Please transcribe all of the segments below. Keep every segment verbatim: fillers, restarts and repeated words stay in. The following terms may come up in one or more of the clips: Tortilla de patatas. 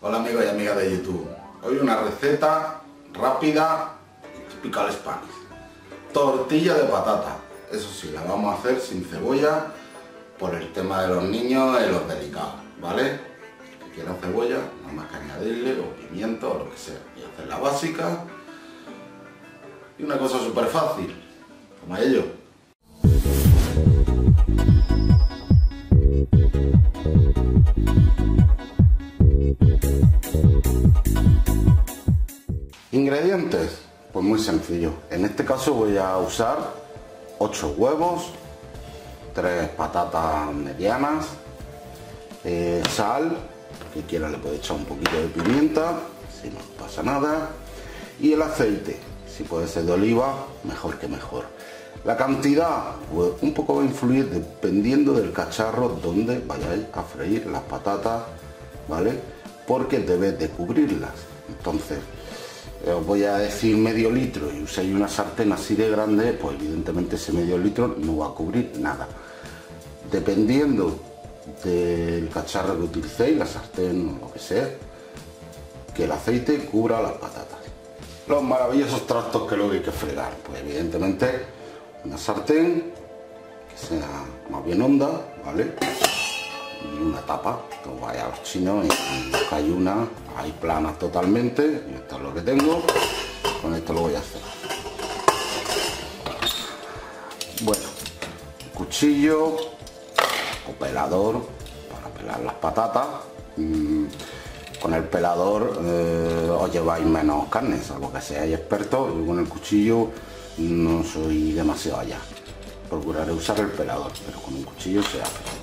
Hola amigos y amigas de YouTube. Hoy una receta rápida y típica al Spanish. Tortilla de patata. Eso sí, la vamos a hacer sin cebolla por el tema de los niños y los delicados, ¿vale? Que quieran cebolla, nada más que añadirle o pimiento o lo que sea. Y hacer la básica. Y una cosa súper fácil, como ello. Ingredientes, pues muy sencillo. En este caso voy a usar ocho huevos, tres patatas medianas, eh, sal, que quiera le puede echar un poquito de pimienta, si no pasa nada, y el aceite, si puede ser de oliva, mejor que mejor. La cantidad, pues un poco va a influir dependiendo del cacharro donde vayáis a freír las patatas, ¿vale? Porque debéis de cubrirlas. Entonces, os voy a decir medio litro y usáis una sartén así de grande, pues evidentemente ese medio litro no va a cubrir nada. Dependiendo del cacharro que utilicéis, la sartén o lo que sea, que el aceite cubra las patatas. Los maravillosos trastos que luego hay que fregar, pues evidentemente una sartén que sea más bien honda, ¿vale? Y una tapa, pues vaya a los chinos y buscáis una, hay planas totalmente, y esto es lo que tengo, con esto lo voy a hacer. Bueno, cuchillo o pelador para pelar las patatas. Mm, con el pelador eh, os lleváis menos carne, salvo que seáis expertos. Yo con el cuchillo no soy demasiado allá, procuraré usar el pelador, pero con un cuchillo se hace.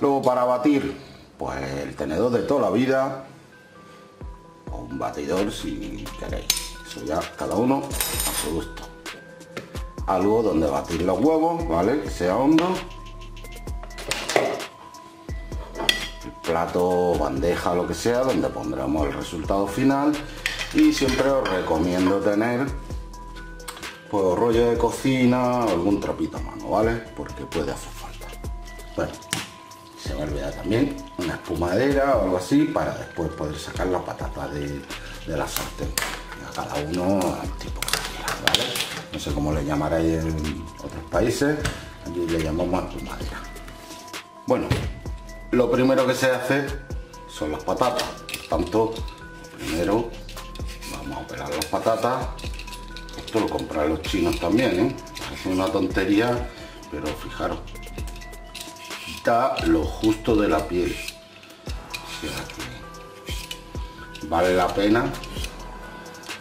Luego para batir, pues el tenedor de toda la vida, o un batidor si queréis, eso ya cada uno a su gusto. Algo donde batir los huevos, ¿vale? Que sea hondo. El plato, bandeja, lo que sea, donde pondremos el resultado final. Y siempre os recomiendo tener pues rollo de cocina o algún trapito a mano, ¿vale? Porque puede hacer falta. Bueno, se me olvida también una espumadera o algo así para después poder sacar las patatas de, de la sartén, a cada uno al tipo que quiera, ¿vale? No sé cómo le llamaréis en otros países, aquí le llamamos espumadera. Bueno, lo primero que se hace son las patatas, por tanto, primero vamos a pelar las patatas. Esto lo compran los chinos también, ¿eh? Es una tontería, pero fijaros, lo justo de la piel, o sea que vale la pena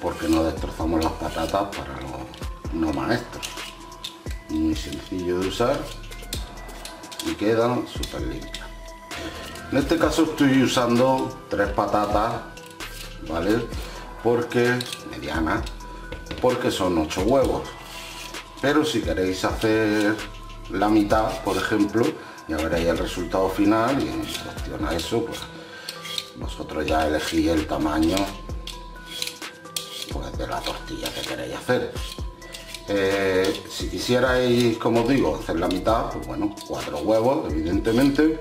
porque no destrozamos las patatas para los no maestros. Muy sencillo de usar y quedan súper limpias. En este caso estoy usando tres patatas, vale, porque medianas, porque son ocho huevos, pero si queréis hacer la mitad, por ejemplo, ya veréis el resultado final y en cuestión a eso, pues vosotros ya elegís el tamaño pues, de la tortilla que queréis hacer. Eh, si quisierais, como os digo, hacer la mitad, pues bueno, cuatro huevos, evidentemente,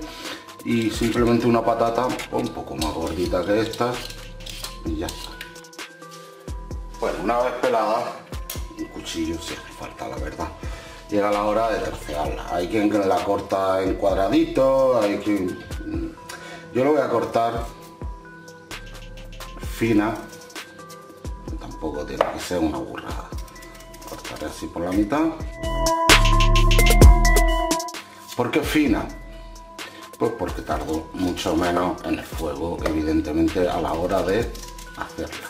y simplemente una patata pues, un poco más gordita que esta y ya está. Bueno, una vez pelada, un cuchillo si hace falta, la verdad. Llega la hora de tercearla. Hay quien la corta en cuadraditos, hay quien... Yo lo voy a cortar fina, tampoco tiene que ser una burrada. Cortaré así por la mitad. ¿Por qué fina? Pues porque tardo mucho menos en el fuego, evidentemente, a la hora de hacerla.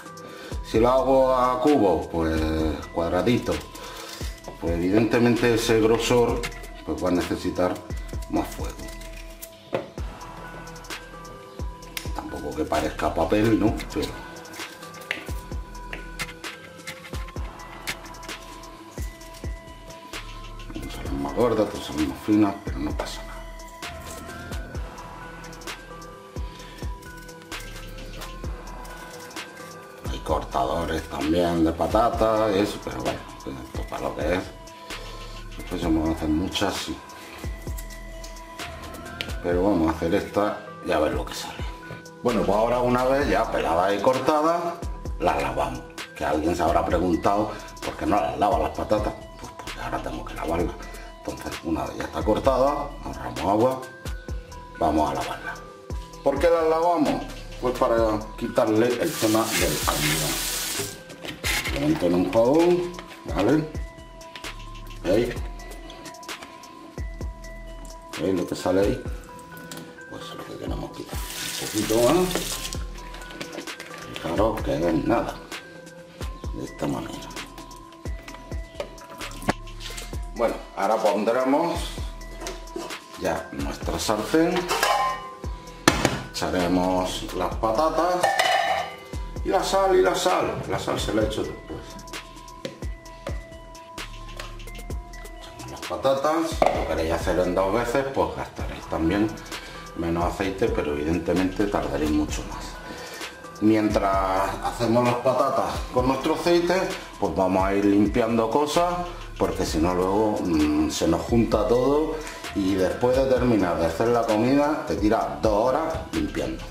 Si lo hago a cubos, pues cuadraditos. Pues evidentemente ese grosor pues va a necesitar más fuego. Tampoco que parezca papel, ¿no? Pero... unas son más gordas, otras son más finas, pero no pasa nada. Hay cortadores también de patatas, eso, pero bueno. Esto para lo que es, pues vamos a hacer muchas, sí. Pero vamos a hacer esta y a ver lo que sale. Bueno, pues ahora una vez ya pelada y cortada, las lavamos. Que alguien se habrá preguntado por qué no las lava las patatas. Pues porque ahora tengo que lavarlas. Entonces, una vez ya está cortada, ahorramos agua, vamos a lavarla. ¿Por qué las lavamos? Pues para quitarle el tema del almidón. Lo meto en un jabón, ¿vale? ¿Veis? ¿Veis lo que sale ahí? Pues lo que queremos quitar. Un poquito más. Fijaros que no es nada. De esta manera. Bueno, ahora pondremos ya nuestra sartén. Echaremos las patatas y la sal y la sal. La sal se la he hecho después. Echamos las patatas. Si lo queréis hacer en dos veces, pues gastaréis también menos aceite, pero evidentemente tardaréis mucho más. Mientras hacemos las patatas con nuestro aceite, pues vamos a ir limpiando cosas, porque si no luego mmm, se nos junta todo y después de terminar de hacer la comida te tiras dos horas limpiando.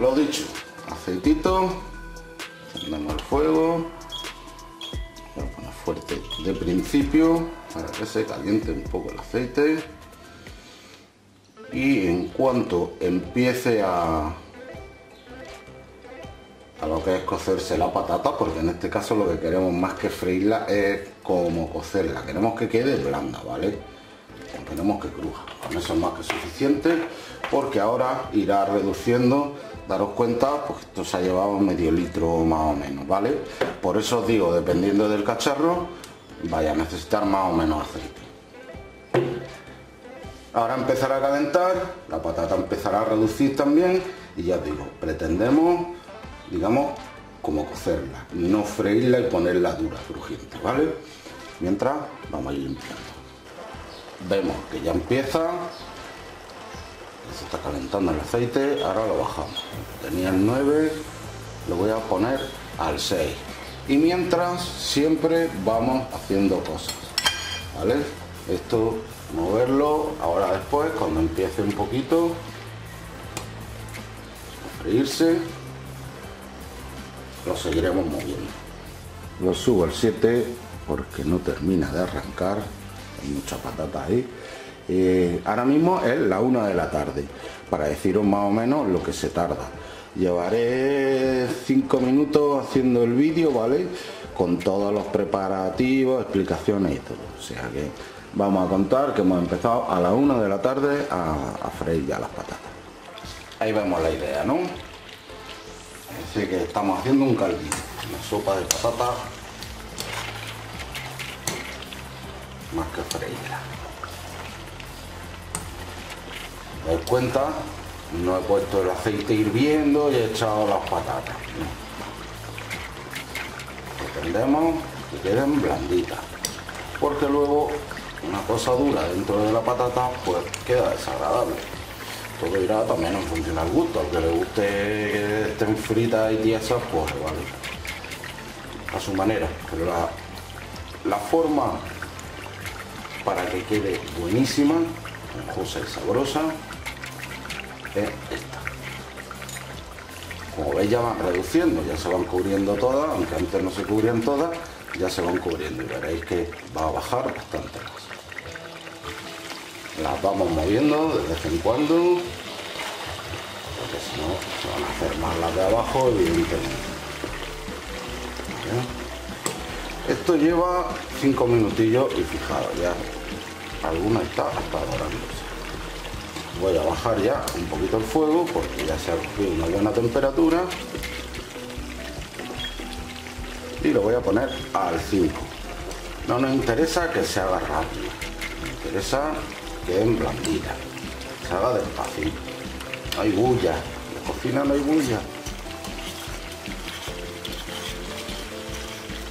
Lo dicho, aceitito, prendemos el fuego, lo ponemos fuerte de principio para que se caliente un poco el aceite, y en cuanto empiece a a lo que es cocerse la patata, porque en este caso lo que queremos más que freírla es como cocerla, queremos que quede blanda, ¿vale? No queremos que cruja, con eso es más que suficiente, porque ahora irá reduciendo. Daros cuenta, pues esto se ha llevado medio litro más o menos, ¿vale? Por eso os digo, dependiendo del cacharro, vaya a necesitar más o menos aceite. Ahora empezará a calentar, la patata empezará a reducir también, y ya os digo, pretendemos, digamos, como cocerla, no freírla y ponerla dura, crujiente, ¿vale? Mientras vamos a ir limpiando. Vemos que ya empieza, se está calentando el aceite, ahora lo bajamos. Tenía el nueve, lo voy a poner al seis. Y mientras siempre vamos haciendo cosas, ¿vale? Esto, moverlo, ahora después, cuando empiece un poquito a freírse, lo seguiremos moviendo. Lo subo al siete porque no termina de arrancar, hay mucha patata ahí. Eh, ahora mismo es la una de la tarde, para deciros más o menos lo que se tarda. Llevaré cinco minutos haciendo el vídeo, ¿vale? Con todos los preparativos, explicaciones y todo. O sea que vamos a contar que hemos empezado a la una de la tarde a, a freír ya las patatas. Ahí vemos la idea, ¿no? Así que estamos haciendo un caldillo, una sopa de patata más que freírla. ¿Os dais cuenta? No he puesto el aceite hirviendo y he echado las patatas, ¿no? Pretendemos que queden blanditas, porque luego una cosa dura dentro de la patata pues queda desagradable. Todo irá también en función al gusto, al que le guste que estén fritas y tiesas, pues vale, a su manera. Pero la, la forma para que quede buenísima, esponjosa y sabrosa, es esta. Como veis ya van reduciendo, ya se van cubriendo todas, aunque antes no se cubrían todas, ya se van cubriendo y veréis que va a bajar bastante más. Las vamos moviendo de vez en cuando, porque si no se van a hacer más las de abajo, evidentemente. ¿Vale? Esto lleva cinco minutillos y fijaros, ya alguna está hasta dorándose. Voy a bajar ya un poquito el fuego porque ya se ha cogido una buena temperatura y lo voy a poner al cinco. No nos interesa que se haga rápido, nos interesa que en blandita, se haga despacito. No hay bulla, en la cocina no hay bulla.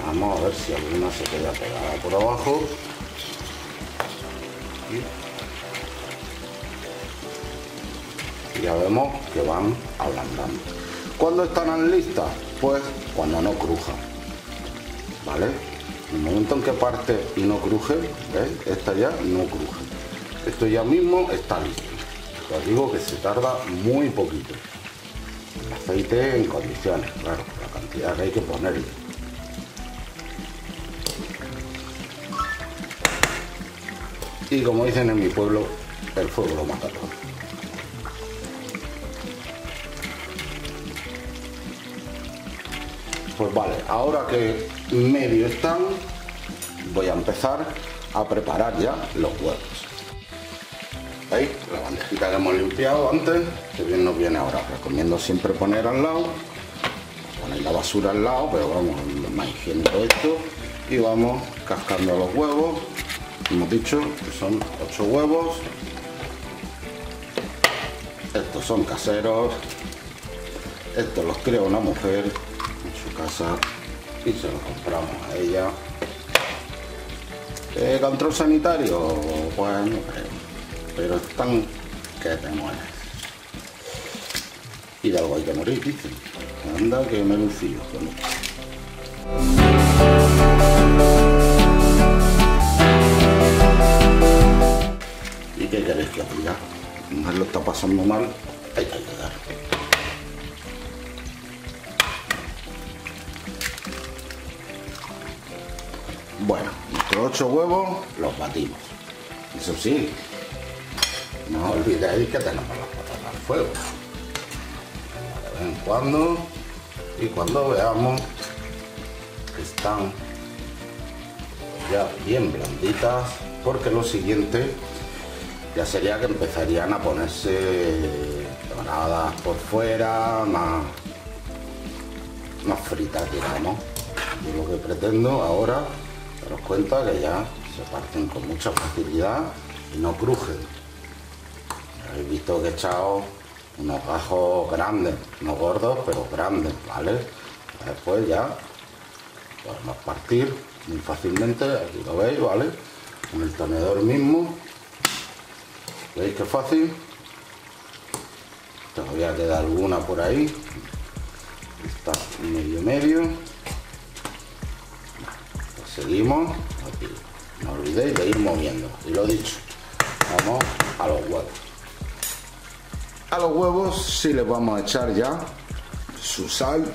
Vamos a ver si alguna se queda pegada por abajo. Y ya vemos que van ablandando. ¿Cuándo estarán listas? Pues cuando no crujan, ¿vale? En el momento en que parte y no cruje, ¿ves? Esta ya no cruje. Esto ya mismo está listo. Os digo que se tarda muy poquito. Aceite en condiciones, claro, la cantidad que hay que ponerle. Y como dicen en mi pueblo, el fuego lo mata todo. Pues vale, ahora que medio están, voy a empezar a preparar ya los huevos. ¿Veis? La bandejita que hemos limpiado antes, que bien nos viene ahora. Recomiendo siempre poner al lado, poner la basura al lado, pero vamos, más higiénico esto. Y vamos cascando los huevos. Hemos dicho que son ocho huevos. Estos son caseros. Estos los crea una mujer en su casa y se los compramos a ella. ¿Eh, control sanitario? Pues no creo. Pero están que te mueres. Y de algo hay que morir, dicen. Anda que me lucío. ¿Y qué queréis que haga? No lo está pasando mal, hay que ayudar. Bueno, nuestros ocho huevos los batimos. Eso sí, no olvidéis que tenemos las patatas al fuego. De vez en cuando, y cuando veamos que están ya bien blanditas, porque lo siguiente ya sería que empezarían a ponerse doradas por fuera, más, más fritas, digamos. Yo lo que pretendo ahora, daros cuenta que ya se parten con mucha facilidad y no crujen. Habéis visto que he echado unos gajos grandes, no gordos, pero grandes, ¿vale? Después ya podemos partir muy fácilmente, aquí lo veis, ¿vale? Con el tenedor mismo. ¿Veis qué fácil? Todavía queda alguna por ahí. Está medio medio. Pues seguimos aquí. No olvidéis de ir moviendo. Y lo dicho, vamos a los huevos. A los huevos sí les vamos a echar ya su sal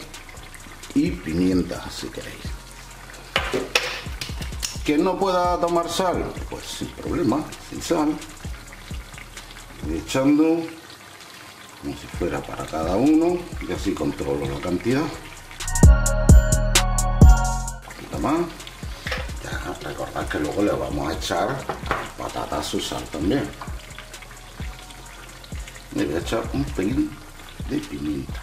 y pimienta, si queréis. ¿Quién no pueda tomar sal? Pues sin problema, sin sal. Voy echando como si fuera para cada uno y así controlo la cantidad. Un poquito más. Ya, recordad que luego le vamos a echar patata a su sal también. Le voy a echar un pelín de pimienta.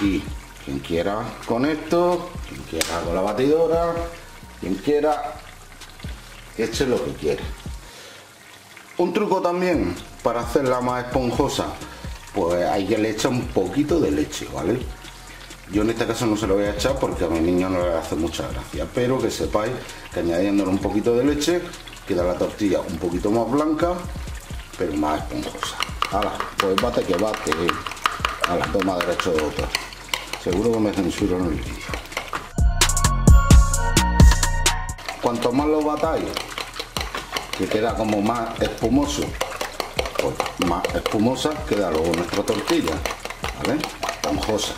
Y quien quiera con esto, quien quiera con la batidora, quien quiera, eche lo que quiere. Un truco también para hacerla más esponjosa, pues hay que le echar un poquito de leche, ¿vale? Yo en este caso no se lo voy a echar porque a mi niño no le hace mucha gracia, pero que sepáis que añadiéndole un poquito de leche queda la tortilla un poquito más blanca, pero más esponjosa. Ala, pues bate que bate. A la toma derecho de otra. Seguro que me censuro en el vídeo. Cuanto más lo batáis, que queda como más espumoso, pues más espumosa queda luego nuestra tortilla, ¿vale? Esponjosa.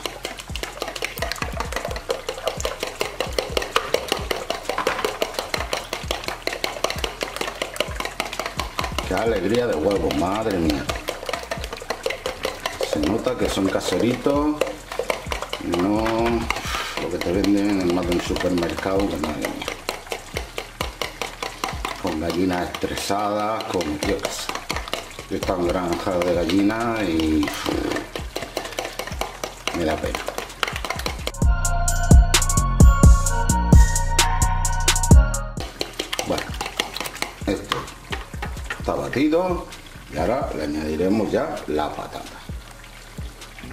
Alegría de huevo, madre mía. Se nota que son caseritos, no lo que te venden en más de un supermercado, que madre mía. Con gallinas estresadas, con yo qué sé. Yo he estado en granjas de gallinas y me da pena. Bueno, esto está batido y ahora le añadiremos ya la patata.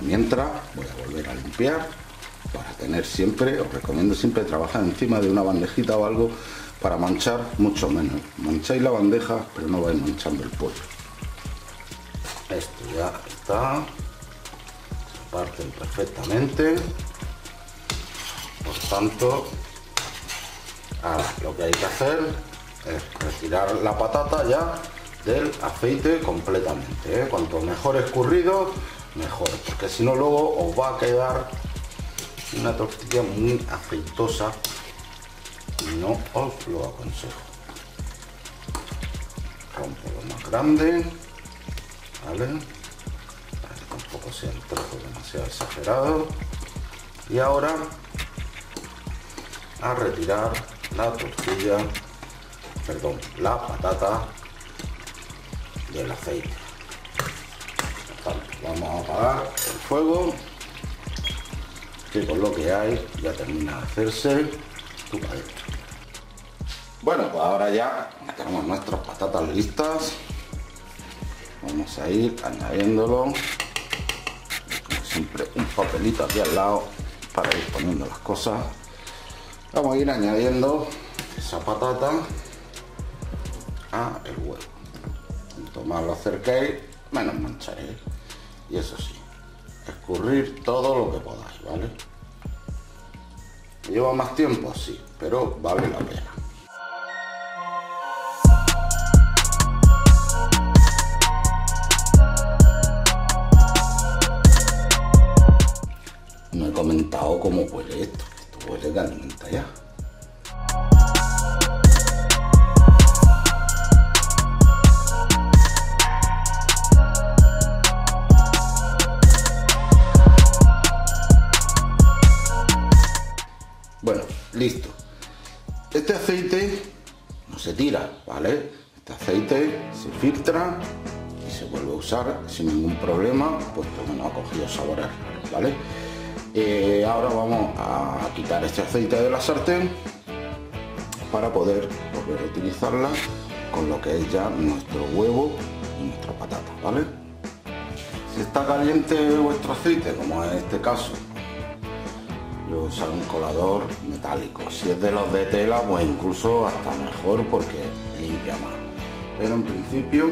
Mientras voy a volver a limpiar para tener siempre, os recomiendo siempre trabajar encima de una bandejita o algo para manchar mucho menos. Mancháis la bandeja pero no vais manchando el pollo. Esto ya está, se parten perfectamente, por tanto ahora lo que hay que hacer es retirar la patata ya del aceite completamente, ¿eh? Cuanto mejor escurrido, mejor, porque si no luego os va a quedar una tortilla muy aceitosa y no os lo aconsejo. Rompo lo más grande, ¿vale? Para que tampoco sea el trozo demasiado exagerado. Y ahora a retirar la tortilla, perdón, la patata del aceite. Vale, vamos a apagar el fuego, que con lo que hay ya termina de hacerse tu paleta. Bueno, pues ahora ya tenemos nuestras patatas listas. Vamos a ir añadiéndolo, como siempre un papelito aquí al lado para ir poniendo las cosas. Vamos a ir añadiendo esa patata a el huevo. Cuanto más lo acerquéis, menos mancharéis. Y eso sí, escurrir todo lo que podáis, ¿vale? ¿Lleva más tiempo? Sí, pero vale la pena. No he comentado cómo huele esto. Esto huele de alimenta ya. Bueno, listo. Este aceite no se tira, ¿vale? Este aceite se filtra y se vuelve a usar sin ningún problema, puesto que no ha cogido sabores raros, ¿vale? Eh, ahora vamos a quitar este aceite de la sartén para poder volver a utilizarla con lo que es ya nuestro huevo y nuestra patata, ¿vale? Si está caliente vuestro aceite, como en este caso, yo voy a usar un colador metálico. Si es de los de tela, pues incluso hasta mejor, porque limpia más. Pero en principio,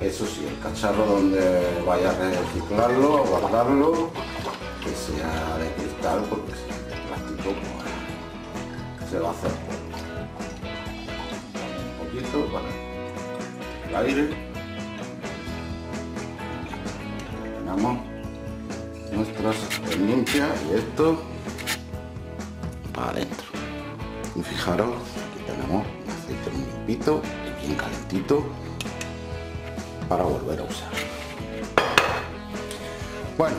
eso sí, el cacharro donde vaya a reciclarlo, a guardarlo, que sea de cristal, porque si es de plástico, pues se va a hacer polvo. Un poquito para el aire. Terminamos nuestras limpias y esto para adentro. Y fijaros, aquí tenemos un aceite muy limpito y bien calentito para volver a usar. Bueno,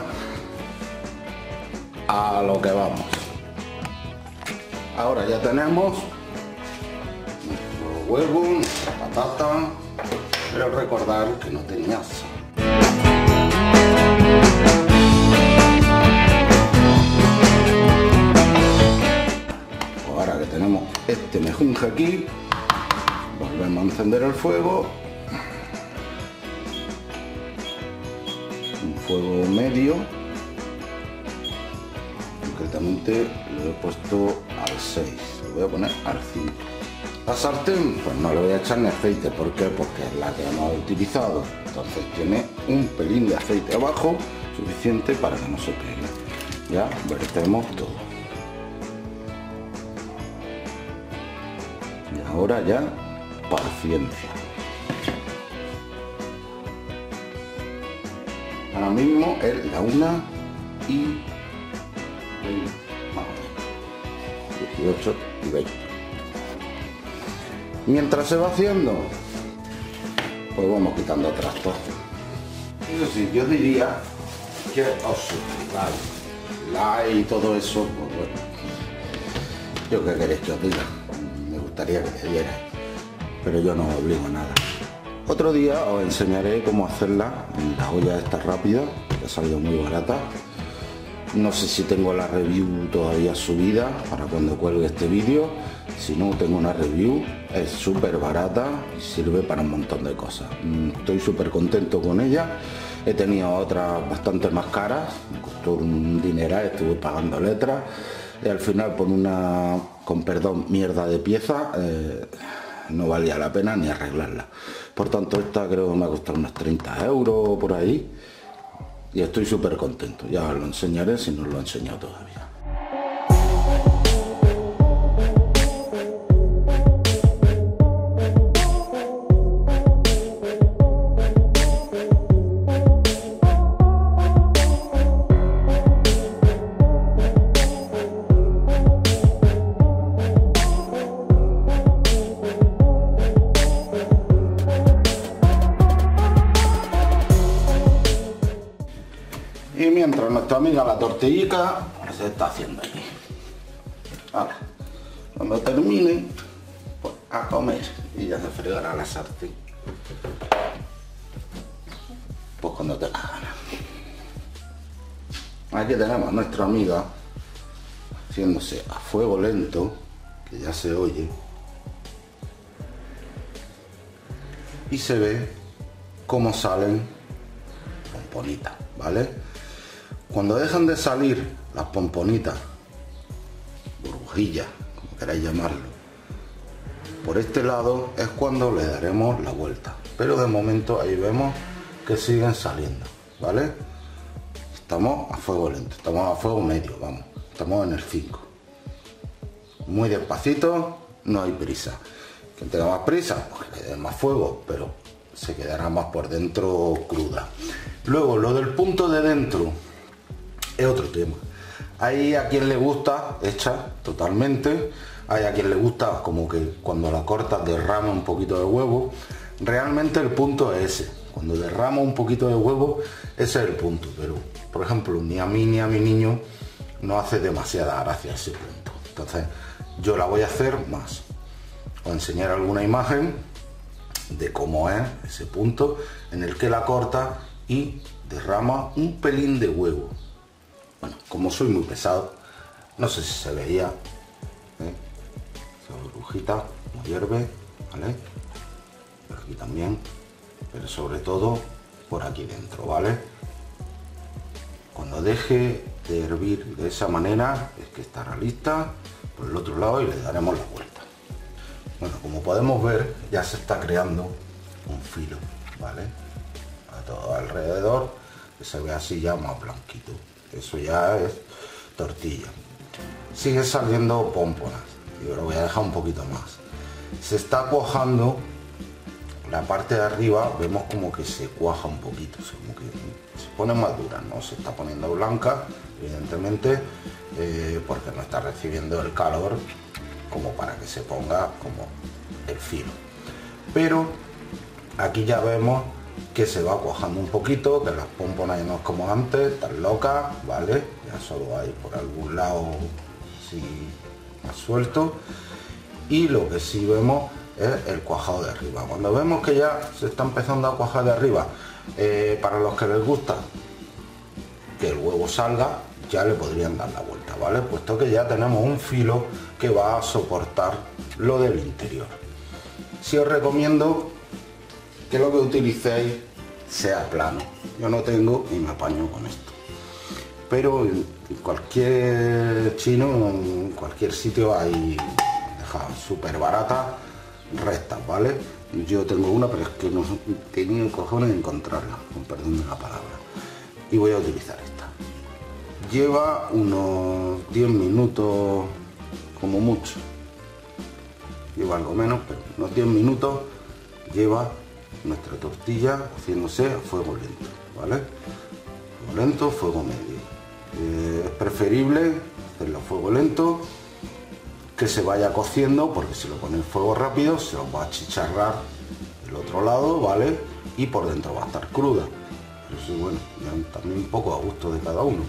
a lo que vamos. Ahora ya tenemos nuestro huevo, nuestra patata, pero recordar que no tenía sal. Ahora que tenemos este mejunje aquí, volvemos a encender el fuego. Un fuego medio. Concretamente lo he puesto al seis, lo voy a poner al cinco. La sartén, pues no le voy a echar ni aceite, ¿por qué? Porque es la que hemos utilizado, entonces tiene un pelín de aceite abajo, suficiente para que no se pegue. Ya vertemos todo. Y ahora ya, paciencia. Ahora mismo es la una y dieciocho y veinte. Mientras se va haciendo, pues vamos quitando trastos. Eso sí, yo diría que os suscribáis, like y todo eso, pues bueno, yo qué queréis que os diga, me gustaría que me dierais, pero yo no os obligo a nada. Otro día os enseñaré cómo hacerla en la olla esta rápida, que ha salido muy barata. No sé si tengo la review todavía subida para cuando cuelgue este vídeo. Si no, tengo una review, es súper barata y sirve para un montón de cosas. Estoy súper contento con ella. He tenido otras bastante más caras, me costó un dineral, estuve pagando letras. Y al final por una, con perdón, mierda de pieza, eh, no valía la pena ni arreglarla. Por tanto, esta creo que me ha costado unos treinta euros por ahí. Y estoy súper contento, ya os lo enseñaré si no os lo he enseñado todavía. Y mientras nuestra amiga la tortillica se está haciendo aquí. Ahora, cuando termine, pues a comer y ya se fregará la sartén. Pues cuando te la gana. Aquí tenemos a nuestra amiga haciéndose a fuego lento, que ya se oye. Y se ve cómo salen pomponitas, ¿vale? Cuando dejan de salir las pomponitas, burbujillas, como queráis llamarlo, por este lado es cuando le daremos la vuelta. Pero de momento ahí vemos que siguen saliendo, ¿vale? Estamos a fuego lento, estamos a fuego medio, vamos, estamos en el cinco. Muy despacito, no hay prisa. Quien tenga más prisa, pues que le dé más fuego, pero se quedará más por dentro cruda. Luego, lo del punto de dentro es otro tema. Hay a quien le gusta hecha totalmente, hay a quien le gusta como que cuando la cortas derrama un poquito de huevo. Realmente el punto es ese, cuando derrama un poquito de huevo, ese es el punto. Pero, por ejemplo, ni a mí ni a mi niño no hace demasiada gracia ese punto. Entonces, yo la voy a hacer más. Os enseñar alguna imagen de cómo es ese punto en el que la corta y derrama un pelín de huevo. Bueno, como soy muy pesado, no sé si se veía, ¿eh? Esa burbujita como hierve, ¿vale? Por aquí también, pero sobre todo por aquí dentro, ¿vale? Cuando deje de hervir de esa manera es que estará lista por el otro lado y le daremos la vuelta. Bueno, como podemos ver, ya se está creando un filo, ¿vale? A todo alrededor, que se ve así ya más blanquito. Eso ya es tortilla. Sigue saliendo pomponas. Yo lo voy a dejar un poquito más. Se está cuajando la parte de arriba, vemos como que se cuaja un poquito, como que se pone más dura, ¿no? Se está poniendo blanca, evidentemente, eh, porque no está recibiendo el calor como para que se ponga como el filo. Pero aquí ya vemos que se va cuajando un poquito, que las pomponas no es como antes, tan locas, ¿vale? Ya solo hay por algún lado así más suelto. Y lo que sí vemos es el cuajado de arriba. Cuando vemos que ya se está empezando a cuajar de arriba, eh, para los que les gusta que el huevo salga, ya le podrían dar la vuelta, ¿vale? Puesto que ya tenemos un filo que va a soportar lo del interior. Si os recomiendo que lo que utilicéis sea plano. Yo no tengo y me apaño con esto. Pero en cualquier chino, en cualquier sitio hay súper baratas rectas, ¿vale? Yo tengo una, pero es que no he tenido cojones de encontrarla, con perdón de la palabra. Y voy a utilizar esta. Lleva unos diez minutos como mucho, lleva algo menos, pero unos diez minutos lleva nuestra tortilla haciéndose a fuego lento, ¿vale? Fuego lento, fuego medio. Eh, es preferible hacerlo a fuego lento, que se vaya cociendo, porque si lo ponéis fuego rápido se os va a achicharrar el otro lado, ¿vale? Y por dentro va a estar cruda. Pero eso, bueno, ya también un poco a gusto de cada uno.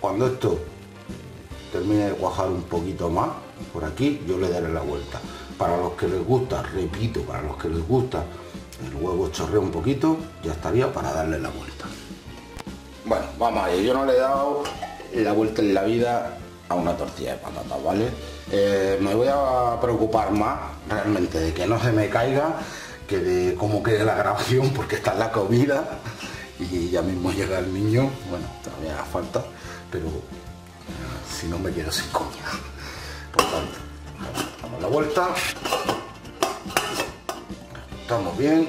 Cuando esto termine de cuajar un poquito más, por aquí yo le daré la vuelta. Para los que les gusta, repito, para los que les gusta el huevo chorrea un poquito, ya estaría para darle la vuelta. Bueno, vamos allá. Yo no le he dado la vuelta en la vida a una tortilla de patatas, ¿vale? Eh, me voy a preocupar más realmente de que no se me caiga que de cómo quede la grabación, porque está en la comida y ya mismo llega el niño. Bueno, todavía haga falta, pero si no me quedo sin comida. Por tanto, damos la vuelta, estamos bien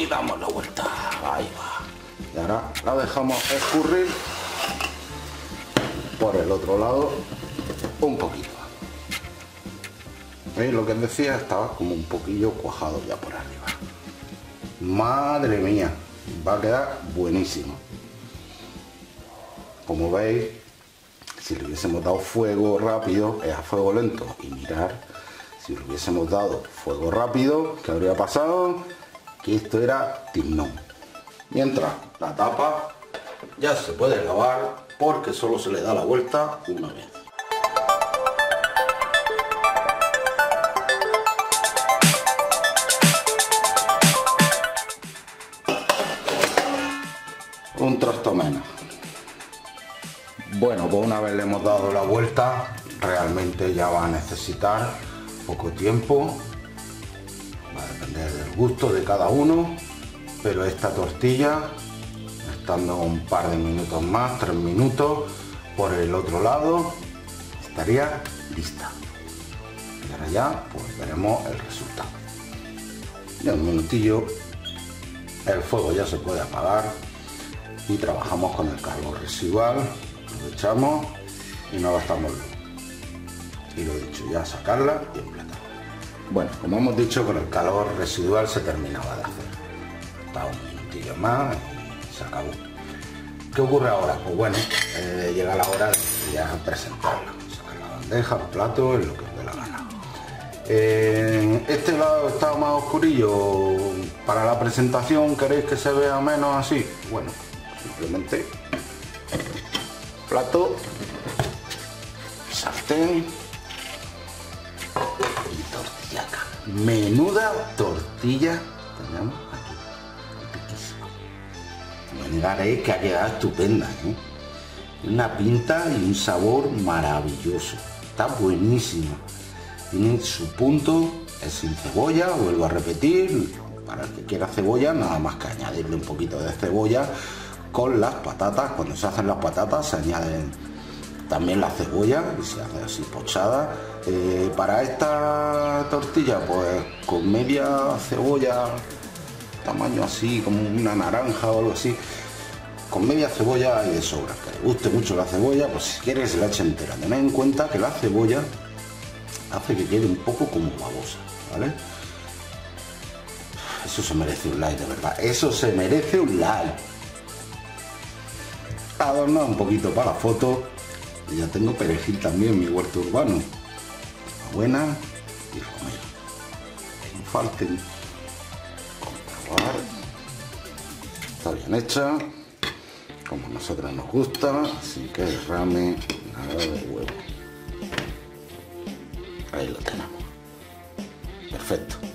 y damos la vuelta, ahí va. Y ahora la dejamos escurrir por el otro lado un poquito. ¿Veis? Lo que os decía, estaba como un poquillo cuajado ya por arriba. Madre mía, va a quedar buenísimo. Como veis, si le hubiésemos dado fuego rápido, es a fuego lento. Y mirad, si le hubiésemos dado fuego rápido, ¿qué habría pasado? Que esto era tiznón. Mientras, la tapa ya se puede lavar porque solo se le da la vuelta una vez. Un trasto menos. Bueno, pues una vez le hemos dado la vuelta, realmente ya va a necesitar poco tiempo, va a depender del gusto de cada uno, pero esta tortilla, estando un par de minutos más, tres minutos, por el otro lado, estaría lista. Y ahora ya, pues veremos el resultado. Ya un minutillo, el fuego ya se puede apagar y trabajamos con el calor residual, lo echamos y no gastamos luz. Y lo dicho, ya sacarla y emplatar. Bueno, como hemos dicho, con el calor residual se terminaba de hacer. Está un minutillo más y se acabó. ¿Qué ocurre ahora? Pues bueno, eh, llega la hora de ya presentarla. Sacar la bandeja, el plato, en lo que os dé la gana. Eh, este lado está más oscurillo. Para la presentación, ¿queréis que se vea menos así? Bueno, simplemente plato, sartén. Tortillaca. Menuda tortilla tenemos aquí. Riquísima. No negaréis que ha quedado estupenda, ¿eh? Una pinta y un sabor maravilloso. Está buenísima. Tiene su punto, es sin cebolla, vuelvo a repetir. Para el que quiera cebolla, nada más que añadirle un poquito de cebolla con las patatas. Cuando se hacen las patatas se añaden también la cebolla y se hace así pochada. Eh, para esta tortilla, pues con media cebolla, tamaño así como una naranja o algo así, con media cebolla y de sobra. Que le guste mucho la cebolla, pues si quieres la echa entera. Tened en cuenta que la cebolla hace que quede un poco como babosa, ¿vale? Eso se merece un like, de verdad. Eso se merece un like. Adornad un poquito para la foto. Ya tengo perejil también en mi huerto urbano, buena y romero, no falten. Comprobar, está bien hecha, como a nosotros nos gusta, sin que derrame nada de huevo. Ahí lo tenemos, perfecto.